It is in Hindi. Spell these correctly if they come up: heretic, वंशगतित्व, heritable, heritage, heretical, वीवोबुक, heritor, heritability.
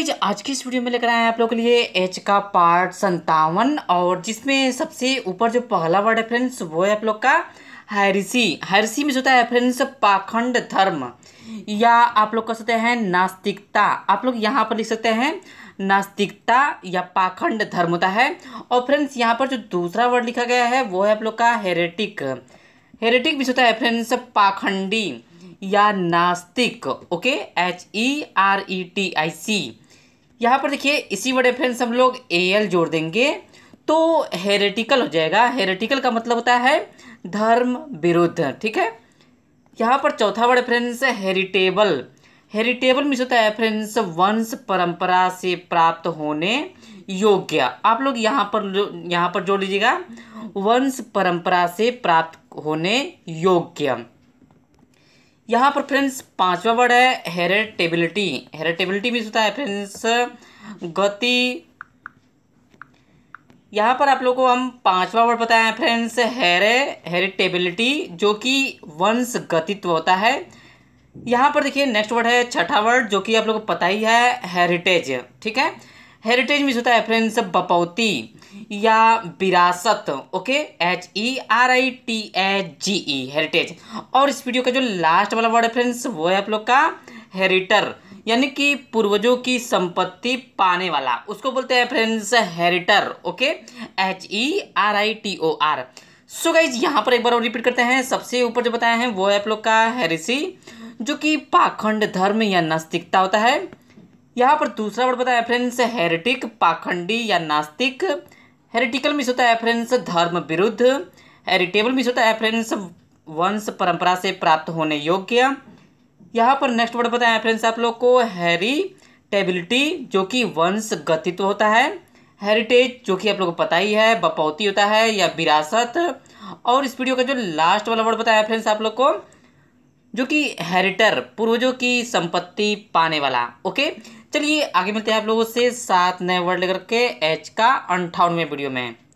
गाइज आज की इस वीडियो में लेकर आए हैं आप लोग के लिए एच का पार्ट 57 और जिसमें सबसे ऊपर जो पहला वर्ड है फ्रेंड्स वो है आप लोग का हेरेसी। हेरेसी में होता है फ्रेंड्स पाखंड धर्म या आप लोग कह सकते हैं नास्तिकता। आप लोग यहाँ पर लिख सकते हैं नास्तिकता या पाखंड धर्म होता है। और फ्रेंड्स यहाँ पर जो दूसरा वर्ड लिखा गया है वो है आप लोग का हेरेटिक। हेरेटिक भी होता है फ्रेंड्स पाखंडी या नास्तिक। Okay, HERETIC। यहाँ पर देखिए इसी वर्ड फ्रेंड्स हम लोग AL जोड़ देंगे तो हेरेटिकल हो जाएगा। हेरेटिकल का मतलब होता है धर्म विरुद्ध, ठीक है। यहाँ पर चौथा वर्ड फ्रेंड्स हेरिटेबल। हेरिटेबल में होता है फ्रेंड्स वंश परंपरा से प्राप्त होने योग्य। आप लोग यहाँ पर जोड़ लीजिएगा वंश परंपरा से प्राप्त होने योग्य। यहाँ पर फ्रेंड्स पांचवा वर्ड है हेरेटेबिलिटी। हेरेटेबिलिटी भी होता है फ्रेंड्स गति। यहाँ पर आप लोगों को हम पांचवा वर्ड बताए फ्रेंड्स हेरेटेबिलिटी जो कि वंश गतित्व होता है। यहाँ पर देखिए नेक्स्ट वर्ड है छठा वर्ड जो कि आप लोगों को पता ही है हेरिटेज, ठीक है। हेरिटेज में होता है फ्रेंड्स बपौती या विरासत। Okay, HERITAGE heritage. और इस वीडियो का जो लास्ट वाला वर्ड है फ्रेंड्स वो है आप लोग का हेरिटर, यानी कि पूर्वजों की संपत्ति पाने वाला, उसको बोलते हैं friends heritor. Okay, HERITOR। So guys यहाँ पर एक बार और रिपीट करते हैं। सबसे ऊपर जो बताए हैं वो है आप लोग का हेरेसी जो कि पाखंड धर्म या नास्तिकता होता है। यहाँ पर दूसरा वर्ड बताया फ्रेंड्स हेरेटिक पाखंडी या नास्तिक। हेरेटिकल में होता है फ्रेंड्स धर्म विरुद्ध। हेरिटेबल में होता है फ्रेंड्स वंश परंपरा से प्राप्त होने योग्य। यहाँ पर नेक्स्ट वर्ड बताया फ्रेंड्स आप लोग को हेरिटेबिलिटी जो कि वंश गतित्व होता है। हेरिटेज जो कि आप लोगों को पता ही है बपौती होता है या विरासत। और इस वीडियो का जो लास्ट वाला वर्ड बताया फ्रेंड्स आप लोग को जो कि हेरिटर पूर्वजों की संपत्ति पाने वाला। ओके, चलिए आगे मिलते हैं आप लोगों से 7 नए वर्ड लेकर के एच का 58वें वीडियो में।